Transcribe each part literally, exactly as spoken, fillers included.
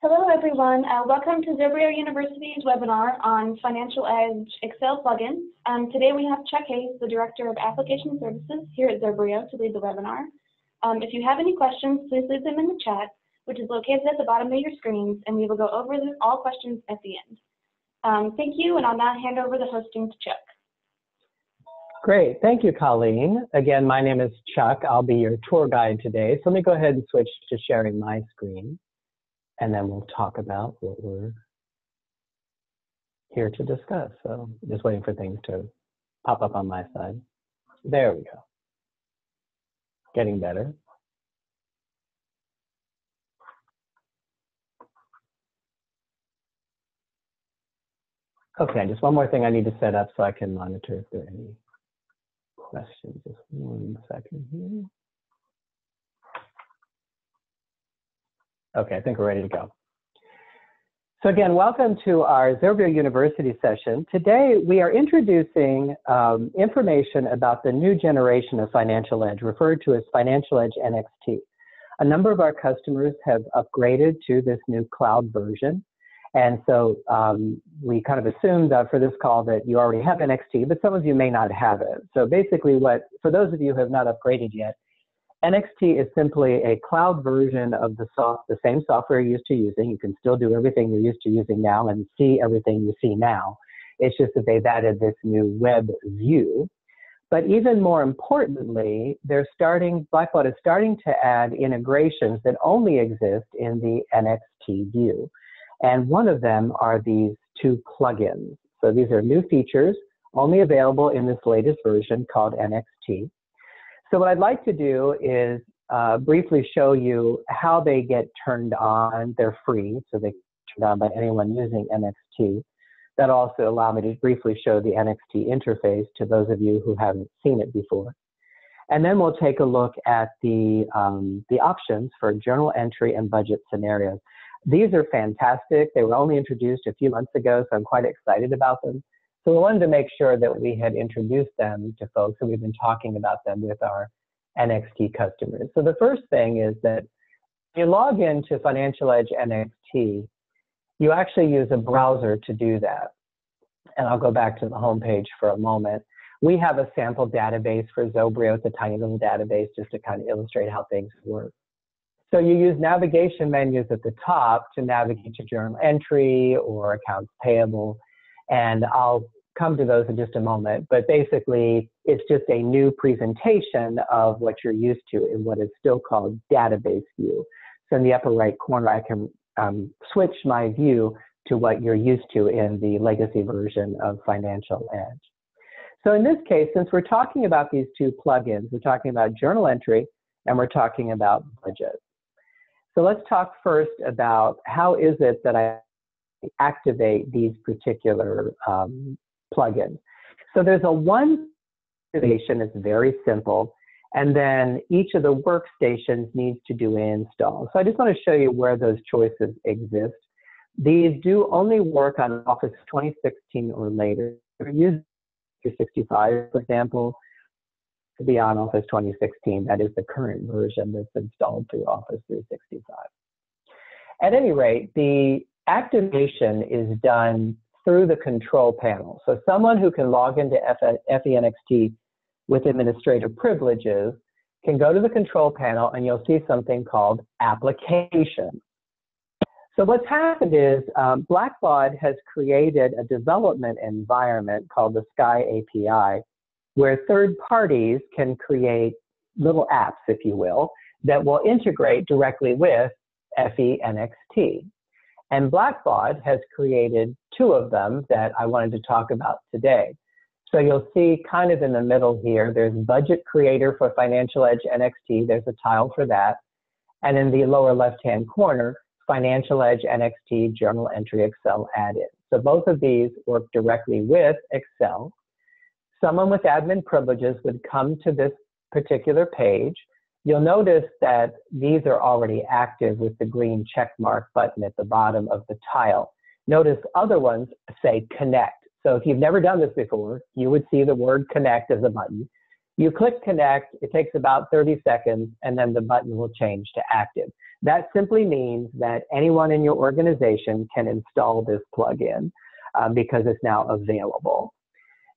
Hello everyone, uh, welcome to Zobrio University's webinar on Financial Edge Excel plugins. Um, today we have Chuck Hayes, the Director of Application Services here at Zobrio, to lead the webinar. Um, if you have any questions, please leave them in the chat, which is located at the bottom of your screens, and we will go over them, all questions at the end. Um, thank you, and I'll now hand over the hosting to Chuck. Great, thank you, Colleen. Again, my name is Chuck. I'll be your tour guide today, so let me go ahead and switch to sharing my screen. And then we'll talk about what we're here to discuss. So just waiting for things to pop up on my side. There we go. Getting better. Okay, just one more thing I need to set up so I can monitor if there are any questions. Just one second here. Okay, I think we're ready to go. So again, welcome to our Zobrio University session. Today, we are introducing um, information about the new generation of Financial Edge, referred to as Financial Edge N X T. A number of our customers have upgraded to this new cloud version. And so um, we kind of assumed that for this call that you already have N X T, but some of you may not have it. So basically, what for those of you who have not upgraded yet, N X T is simply a cloud version of the, soft, the same software you're used to using. You can still do everything you're used to using now and see everything you see now. It's just that they've added this new web view. But even more importantly, they're starting, Blackbaud is starting to add integrations that only exist in the N X T view. And one of them are these two plugins. So these are new features only available in this latest version called N X T. So what I'd like to do is uh, briefly show you how they get turned on. They're free, so they get turned on by anyone using N X T. That also allow me to briefly show the N X T interface to those of you who haven't seen it before. And then we'll take a look at the, um, the options for journal entry and budget scenarios. These are fantastic. They were only introduced a few months ago, so I'm quite excited about them. So we wanted to make sure that we had introduced them to folks, and we've been talking about them with our N X T customers. So the first thing is that when you log into Financial Edge N X T, you actually use a browser to do that. And I'll go back to the homepage for a moment. We have a sample database for Zobrio. It's a tiny little database just to kind of illustrate how things work. So you use navigation menus at the top to navigate to journal entry or accounts payable, and I'll come to those in just a moment, but basically it's just a new presentation of what you're used to in what is still called database view. So in the upper right corner, I can um, switch my view to what you're used to in the legacy version of Financial Edge. So in this case, since we're talking about these two plugins, we're talking about journal entry and we're talking about budget. So let's talk first about how is it that I activate these particular um, plugins. So there's a one activation, it's very simple, and then each of the workstations needs to do an install. So I just want to show you where those choices exist. These do only work on Office twenty sixteen or later. If you use three sixty-five, for example, to be on Office twenty sixteen, that is the current version that's installed through Office three sixty-five. At any rate, the activation is done through the control panel. So someone who can log into F E N X T with administrative privileges can go to the control panel and you'll see something called application. So what's happened is um, Blackbaud has created a development environment called the Sky A P I, where third parties can create little apps, if you will, that will integrate directly with F E N X T. And Blackbaud has created two of them that I wanted to talk about today. So you'll see kind of in the middle here, there's Budget Creator for Financial Edge N X T. There's a tile for that. And in the lower left-hand corner, Financial Edge N X T Journal Entry Excel Add-In. So both of these work directly with Excel. Someone with admin privileges would come to this particular page. You'll notice that these are already active with the green check mark button at the bottom of the tile. Notice other ones say connect. So if you've never done this before, you would see the word connect as a button. You click connect, it takes about thirty seconds, and then the button will change to active. That simply means that anyone in your organization can install this plugin um, because it's now available.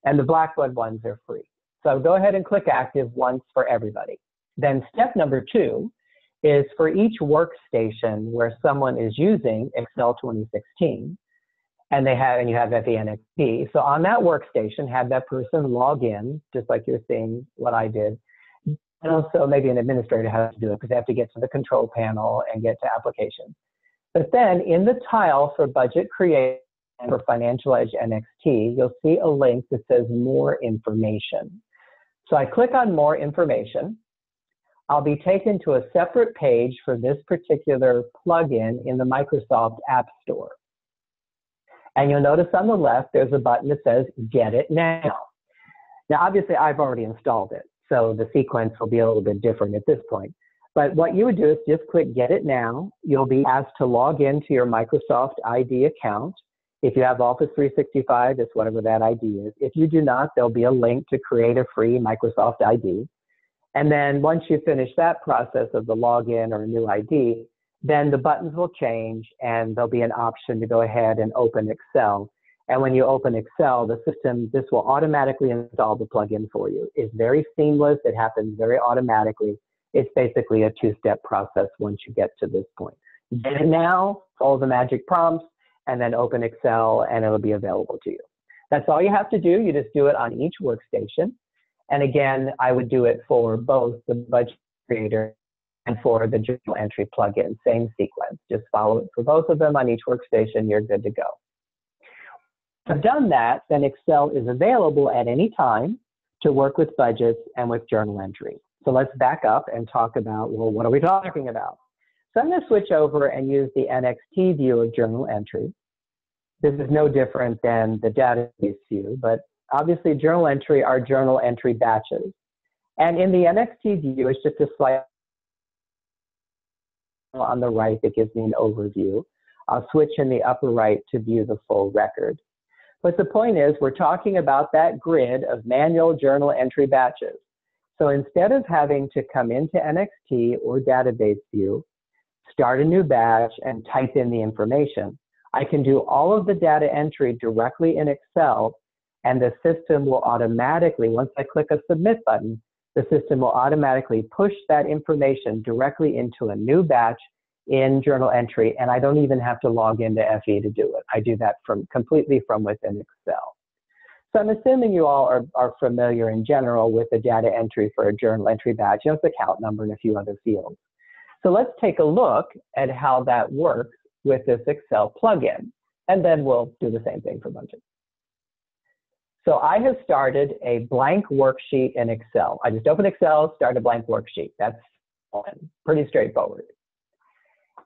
And the Blackbaud ones are free. So go ahead and click active once for everybody. Then step number two is for each workstation where someone is using Excel twenty sixteen, and they have, and you have F E N X T. So on that workstation, have that person log in, just like you're seeing what I did. And also maybe an administrator has to do it because they have to get to the control panel and get to applications. But then in the tile for Budget Creator for Financial Edge N X T, you'll see a link that says more information. So I click on more information. I'll be taken to a separate page for this particular plugin in the Microsoft App Store. And you'll notice on the left, there's a button that says, get it now. Now, obviously, I've already installed it, so the sequence will be a little bit different at this point. But what you would do is just click get it now. You'll be asked to log into your Microsoft I D account. If you have Office three sixty-five, it's whatever that I D is. If you do not, there'll be a link to create a free Microsoft I D. And then once you finish that process of the login or new I D, then the buttons will change and there'll be an option to go ahead and open Excel. And when you open Excel, the system, this will automatically install the plugin for you. It's very seamless. It happens very automatically. It's basically a two-step process once you get to this point. Get it now, follow the magic prompts, and then open Excel, and it'll be available to you. That's all you have to do. You just do it on each workstation. And again, I would do it for both the Budget Creator and for the journal entry plugin, same sequence. Just follow it for both of them on each workstation, you're good to go. If I've done that, then Excel is available at any time to work with budgets and with journal entry. So let's back up and talk about, well, what are we talking about? So I'm gonna switch over and use the N X T view of journal entry. This is no different than the database view, but obviously journal entry are journal entry batches. And in the N X T view, it's just a slide on the right that gives me an overview. I'll switch in the upper right to view the full record. But the point is, we're talking about that grid of manual journal entry batches. So instead of having to come into N X T or database view, start a new batch and type in the information, I can do all of the data entry directly in Excel, and the system will automatically, once I click a submit button, the system will automatically push that information directly into a new batch in journal entry, and I don't even have to log into F E to do it. I do that from completely from within Excel. So I'm assuming you all are, are familiar in general with the data entry for a journal entry batch. You know, it's account number and a few other fields. So let's take a look at how that works with this Excel plugin, and then we'll do the same thing for budget. So I have started a blank worksheet in Excel. I just open Excel, start a blank worksheet. That's pretty straightforward.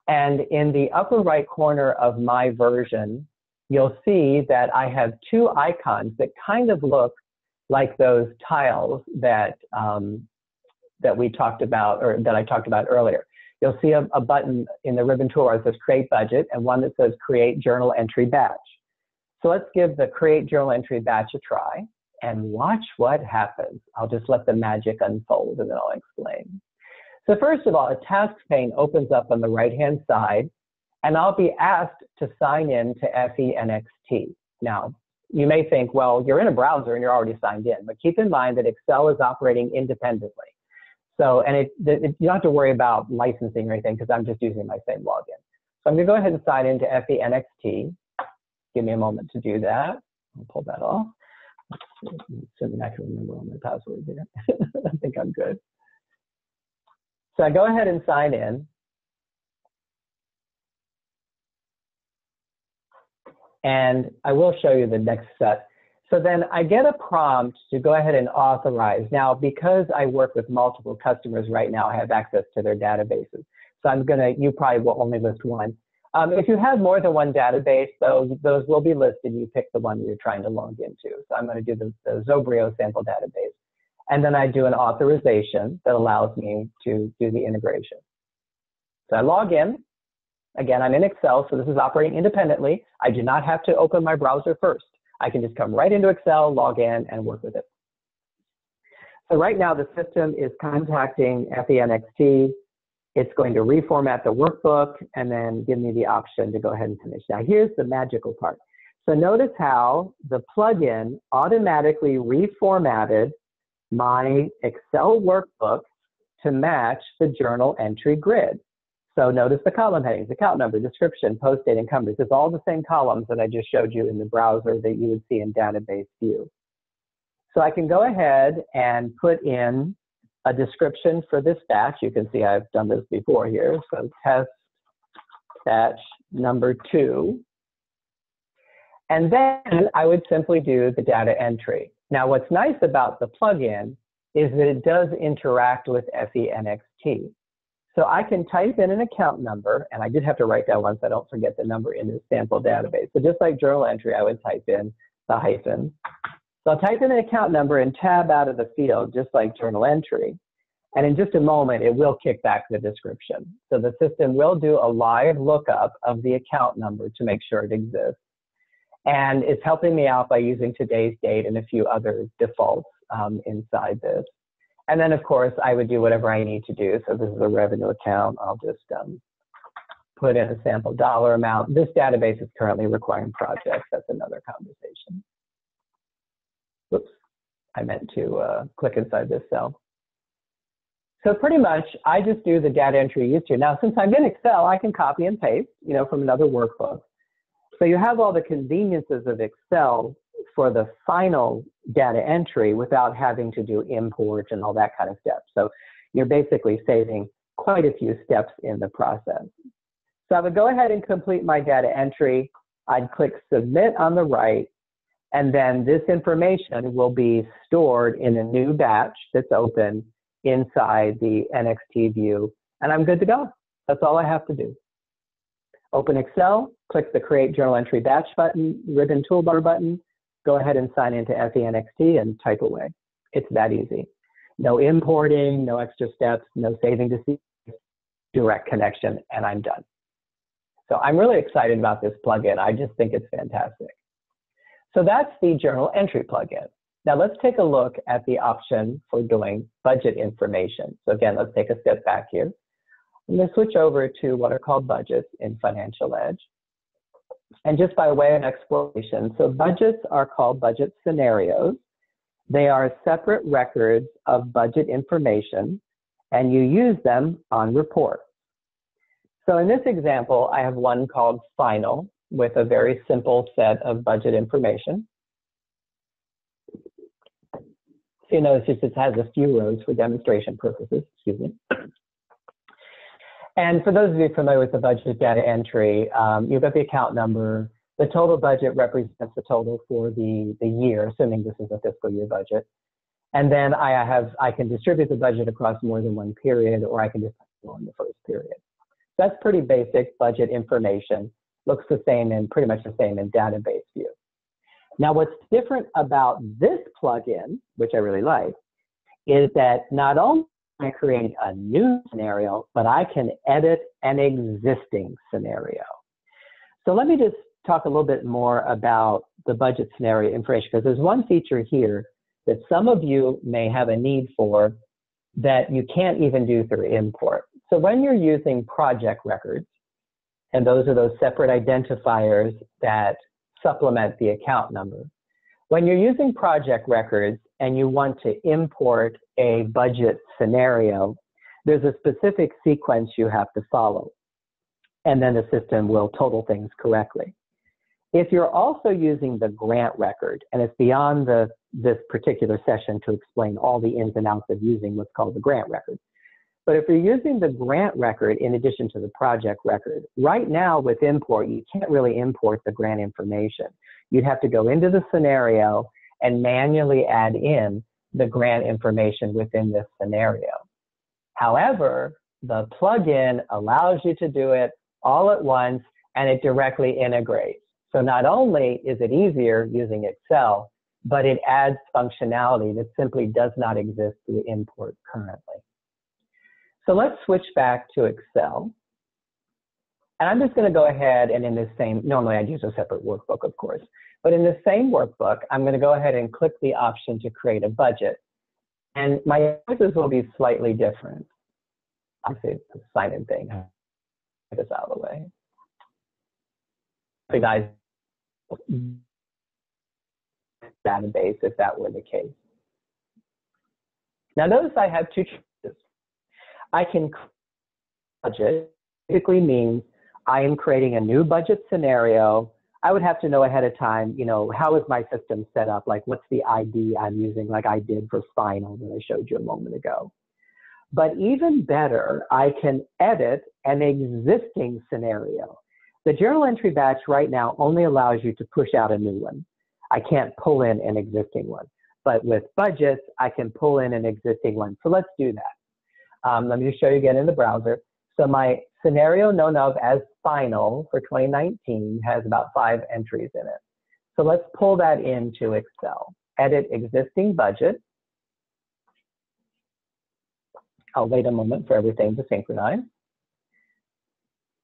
And in the upper right corner of my version, you'll see that I have two icons that kind of look like those tiles that, um, that we talked about, or that I talked about earlier. You'll see a, a button in the ribbon toolbar that says Create Budget and one that says Create Journal Entry Batch. So let's give the Create Journal Entry Batch a try and watch what happens. I'll just let the magic unfold and then I'll explain. So first of all, a task pane opens up on the right-hand side, and I'll be asked to sign in to F E N X T. Now, you may think, well, you're in a browser and you're already signed in, but keep in mind that Excel is operating independently. So, and it, it, you don't have to worry about licensing or anything because I'm just using my same login. So I'm gonna go ahead and sign into F E N X T. Give me a moment to do that. I'll pull that off. Assuming I can remember all my passwords here. I think I'm good. So I go ahead and sign in. And I will show you the next set. So then I get a prompt to go ahead and authorize. Now, because I work with multiple customers right now, I have access to their databases. So I'm gonna, you probably will only list one. Um, if you have more than one database, those, those will be listed. You pick the one you're trying to log into. So I'm gonna do the, the Zobrio sample database. And then I do an authorization that allows me to do the integration. So I log in. Again, I'm in Excel, so this is operating independently. I do not have to open my browser first. I can just come right into Excel, log in, and work with it. So right now, the system is contacting F E N X T. It's going to reformat the workbook and then give me the option to go ahead and finish. Now, here's the magical part. So notice how the plugin automatically reformatted my Excel workbook to match the journal entry grid. So notice the column headings, account number, description, post date, and numbers. It's all the same columns that I just showed you in the browser that you would see in database view. So I can go ahead and put in a description for this batch. You can see I've done this before here. So test batch number two. And then I would simply do the data entry. Now, what's nice about the plugin is that it does interact with F E N X T. So I can type in an account number, and I did have to write that one so I don't forget the number in the sample database. So just like journal entry, I would type in the hyphen. So I'll type in an account number and tab out of the field, just like journal entry. And in just a moment, it will kick back the description. So the system will do a live lookup of the account number to make sure it exists. And it's helping me out by using today's date and a few other defaults um, inside this. And then, of course, I would do whatever I need to do. So this is a revenue account. I'll just um, put in a sample dollar amount. This database is currently requiring projects. That's another conversation. Whoops, I meant to uh, click inside this cell. So pretty much, I just do the data entry used to. Now, since I'm in Excel, I can copy and paste, you know, from another workbook. So you have all the conveniences of Excel for the final data entry without having to do import and all that kind of stuff. So you're basically saving quite a few steps in the process. So I would go ahead and complete my data entry. I'd click submit on the right, and then this information will be stored in a new batch that's open inside the N X T view, and I'm good to go. That's all I have to do. Open Excel, click the Create Journal Entry Batch button, ribbon toolbar button, go ahead and sign into F E N X T and type away. It's that easy. No importing, no extra steps, no saving to see, direct connection, and I'm done. So I'm really excited about this plugin. I just think it's fantastic. So that's the journal entry plugin. Now let's take a look at the option for doing budget information. So again, let's take a step back here. I'm going to switch over to what are called budgets in Financial Edge. And just by way of explanation, so budgets are called budget scenarios. They are separate records of budget information, and you use them on reports. So in this example, I have one called Final with a very simple set of budget information. So you notice it has a few rows for demonstration purposes, excuse me. And for those of you familiar with the budget data entry, um, you've got the account number. The total budget represents the total for the, the year, assuming this is a fiscal year budget. And then I, have, I can distribute the budget across more than one period, or I can just go on the first period. That's pretty basic budget information. Looks the same and pretty much the same in database view. Now, what's different about this plugin, which I really like, is that not only I create a new scenario, but I can edit an existing scenario. So let me just talk a little bit more about the budget scenario information, because there's one feature here that some of you may have a need for that you can't even do through import. So when you're using project records, and those are those separate identifiers that supplement the account number, when you're using project records and you want to import a budget scenario, there's a specific sequence you have to follow, and then the system will total things correctly. If you're also using the grant record, and it's beyond the, this particular session to explain all the ins and outs of using what's called the grant record, but if you're using the grant record in addition to the project record, right now with import, you can't really import the grant information. You'd have to go into the scenario and manually add in the grant information within this scenario. However, the plugin allows you to do it all at once, and it directly integrates. So not only is it easier using Excel, but it adds functionality that simply does not exist through import currently. So let's switch back to Excel. And I'm just going to go ahead and in this same, normally I'd use a separate workbook, of course, but in the same workbook, I'm going to go ahead and click the option to create a budget. And my choices will be slightly different. obviously the sign-in thing. Get this out of the way. Recognize database if that were the case. Now notice I have two choices. I can create a budget, basically means I am creating a new budget scenario. I would have to know ahead of time, you know, how is my system set up? Like what's the I D I'm using, like I did for final that I showed you a moment ago. But even better, I can edit an existing scenario. The journal entry batch right now only allows you to push out a new one. I can't pull in an existing one. But with budgets, I can pull in an existing one. So let's do that. Um, let me just show you again in the browser. So my scenario known of as final for twenty nineteen has about five entries in it. So let's pull that into Excel. Edit existing budget. I'll wait a moment for everything to synchronize.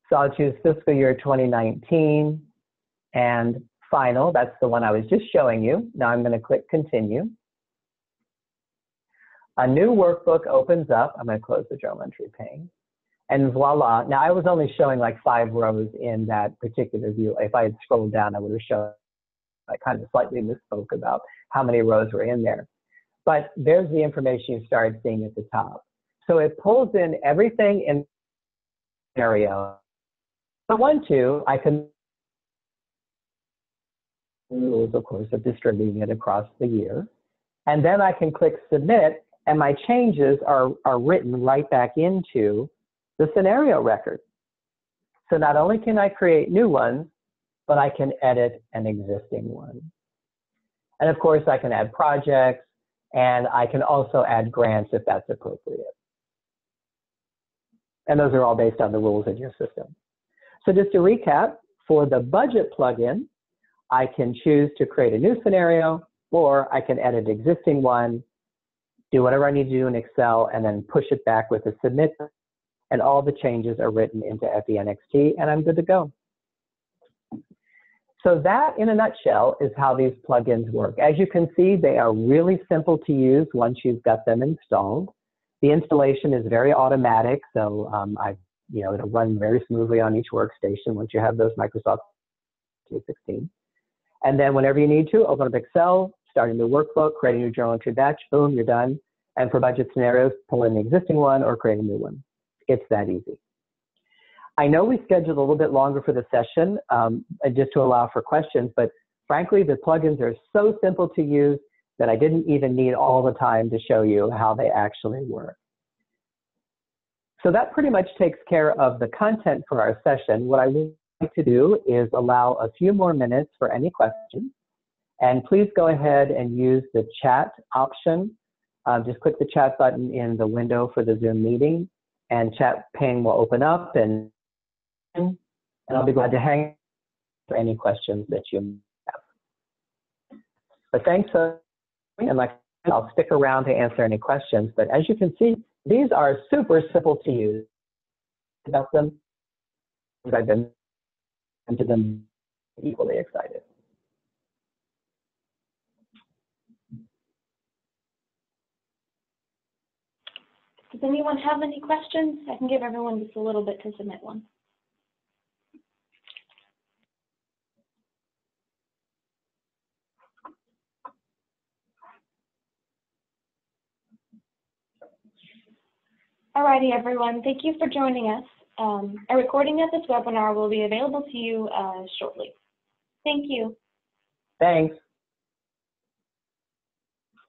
So I'll choose fiscal year twenty nineteen and final. That's the one I was just showing you. Now I'm going to click continue. A new workbook opens up. I'm going to close the journal entry pane. And voila. Now I was only showing like five rows in that particular view. If I had scrolled down, I would have shown, I kind of slightly misspoke about how many rows were in there. But there's the information you started seeing at the top. So it pulls in everything in the scenario. If I want to, I can rules, of course, of distributing it across the year. And then I can click submit, and my changes are, are written right back into the scenario record. So not only can I create new ones, but I can edit an existing one. And of course, I can add projects, and I can also add grants if that's appropriate. And those are all based on the rules in your system. So just to recap, for the budget plugin, I can choose to create a new scenario, or I can edit existing one, do whatever I need to do in Excel, and then push it back with a submit, and all the changes are written into F E N X T, and I'm good to go. So that, in a nutshell, is how these plugins work. As you can see, they are really simple to use once you've got them installed. The installation is very automatic, so um, I, you know, it'll run very smoothly on each workstation once you have those Microsoft three sixteen. And then whenever you need to, open up Excel, start a new workbook, create a new journal entry batch, boom, you're done. And for budget scenarios, pull in the existing one or create a new one. It's that easy. I know we scheduled a little bit longer for the session um, just to allow for questions, but frankly, the plugins are so simple to use that I didn't even need all the time to show you how they actually work. So that pretty much takes care of the content for our session. What I would like to do is allow a few more minutes for any questions, and please go ahead and use the chat option. Uh, just click the chat button in the window for the Zoom meeting, and chat pane will open up, and and I'll be glad to hang out for any questions that you have. But thanks, uh, and like I'll stick around to answer any questions. But as you can see, these are super simple to use. About them, I've been into them equally excited. Does anyone have any questions? I can give everyone just a little bit to submit one. Alrighty, everyone. Thank you for joining us. Um, a recording of this webinar will be available to you uh, shortly. Thank you. Thanks.